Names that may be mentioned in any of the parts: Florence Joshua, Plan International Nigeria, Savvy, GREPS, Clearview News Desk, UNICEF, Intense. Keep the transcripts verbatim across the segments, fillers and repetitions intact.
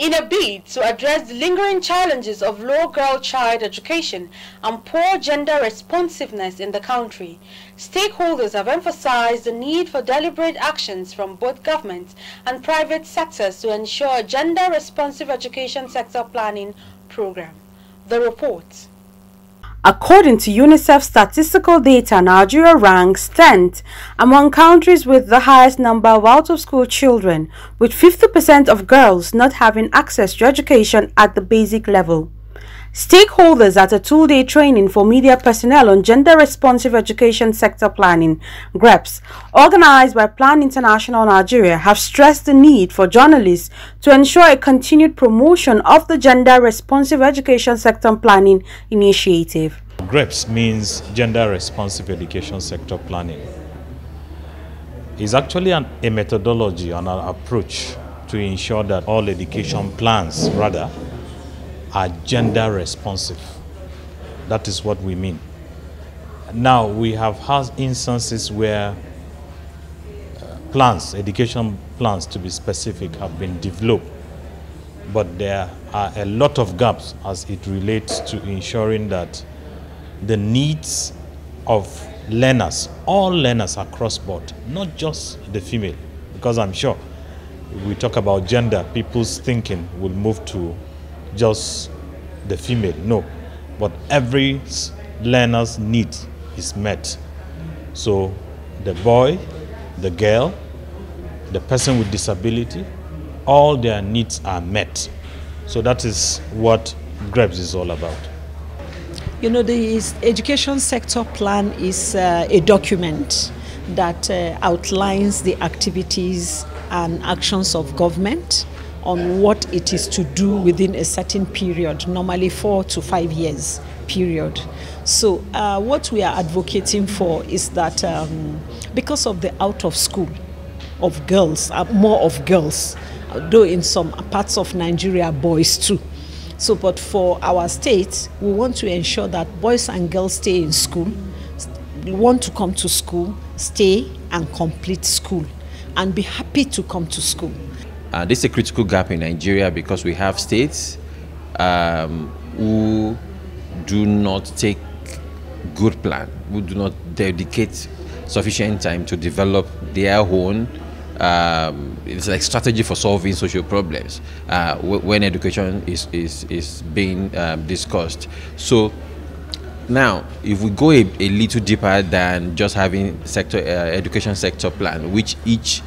In a bid to address the lingering challenges of low girl child education and poor gender responsiveness in the country, stakeholders have emphasized the need for deliberate actions from both governments and private sectors to ensure a gender-responsive education sector planning program. The report. According to UNICEF statistical data, Nigeria ranks tenth among countries with the highest number of out-of-school children, with fifty percent of girls not having access to education at the basic level. Stakeholders at a two-day training for media personnel on gender-responsive education sector planning, GREPS, organized by Plan International Nigeria, have stressed the need for journalists to ensure a continued promotion of the gender-responsive education sector planning initiative. GREPS means gender-responsive education sector planning. It's actually an, a methodology and an approach to ensure that all education plans, rather, are gender responsive. That is what we mean. Now, we have had instances where uh, plans, education plans to be specific, have been developed, but there are a lot of gaps as it relates to ensuring that the needs of learners, all learners across board, not just the female, because I'm sure if we talk about gender, people's thinking will move to just the female. No, but every learner's need is met. So the boy, the girl, the person with disability, all their needs are met. So that is what GREPS is all about. You know, the education sector plan is uh, a document that uh, outlines the activities and actions of government on what it is to do within a certain period, normally four to five years period. So uh, what we are advocating for is that um, because of the out of school of girls, uh, more of girls, though in some parts of Nigeria, boys too. So, but for our state, we want to ensure that boys and girls stay in school, want to come to school, stay and complete school, and be happy to come to school. Uh, this is a critical gap in Nigeria because we have states um, who do not take good plan, who do not dedicate sufficient time to develop their own um, it's like strategy for solving social problems uh, when education is, is, is being um, discussed. So now, if we go a, a little deeper than just having sector uh, education sector plan, which each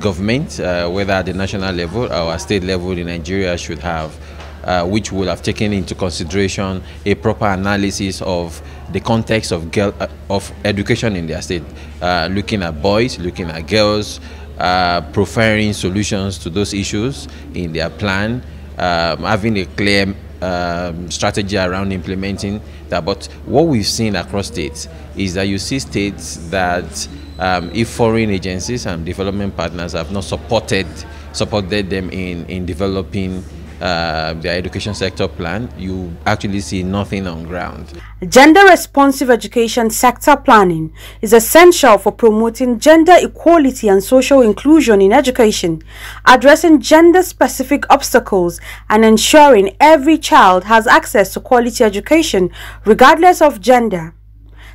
government, uh, whether at the national level or at state level in Nigeria, should have, uh, which would have taken into consideration a proper analysis of the context of girl uh, of education in their state, uh, looking at boys, looking at girls, uh, preferring solutions to those issues in their plan, um, having a clear um, strategy around implementing that. But what we've seen across states is that you see states that, Um, if foreign agencies and development partners have not supported supported them in in developing uh, their education sector plan, you actually see nothing on ground. Gender-responsive education sector planning is essential for promoting gender equality and social inclusion in education, addressing gender-specific obstacles and ensuring every child has access to quality education regardless of gender.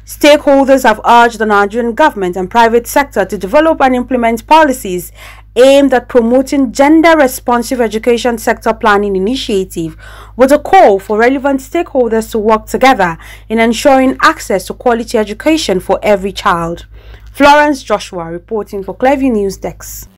Stakeholders have urged the Nigerian government and private sector to develop and implement policies aimed at promoting gender-responsive education sector planning initiative, with a call for relevant stakeholders to work together in ensuring access to quality education for every child. Florence Joshua reporting for Clearview News Desk.